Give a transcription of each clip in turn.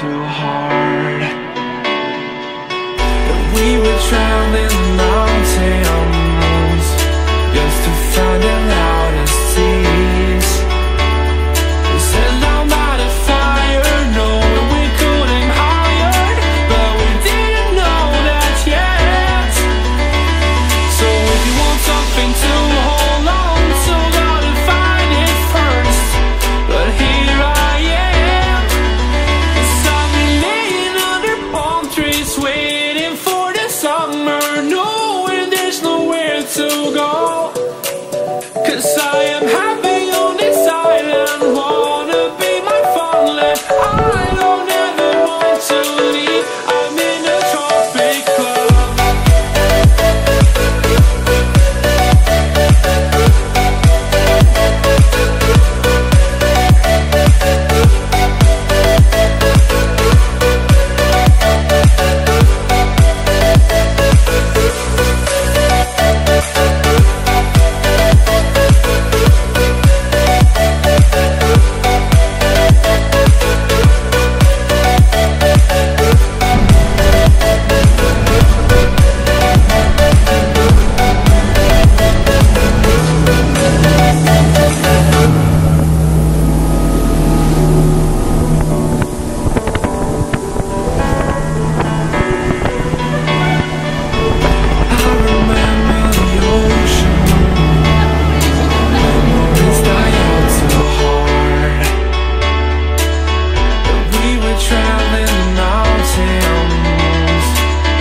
through hard, that we were drowned in the mountains just to find the loudest seas. We set our mind afire, no, we couldn't hire, but we didn't know that yet. So if you want something to hold on to, gotta find it first. But here I waiting for the summer, knowing there's nowhere to go. 'Cause I am happy on this island, wanna be my fondland. I don't ever want to leave. I'm in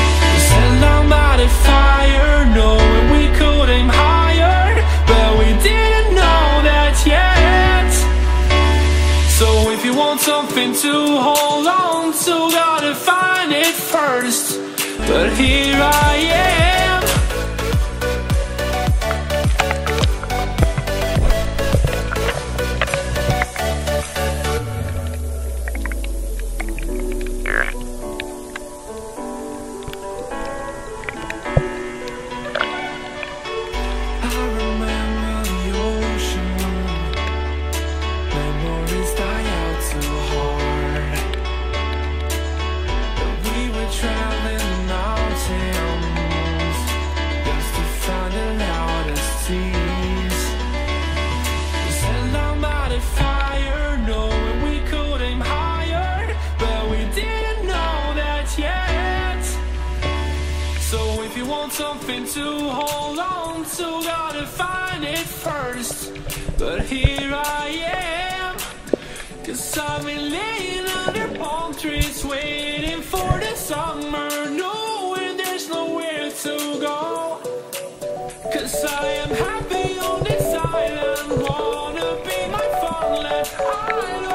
a tropic something to hold on to, gotta find it first. But here I am. I remember the ocean, memories die out too hard, that we were traveling the mountains just to find the loudest seas. We set our mind afire, knowing we could aim higher, but we didn't know that yet. So if you want something to hold on to, gotta find it first. But here I am. 'Cause I've been laying under palm trees, waiting for the summer, knowing there's nowhere to go. 'Cause I am happy on this island, wanna be my fondland. I don't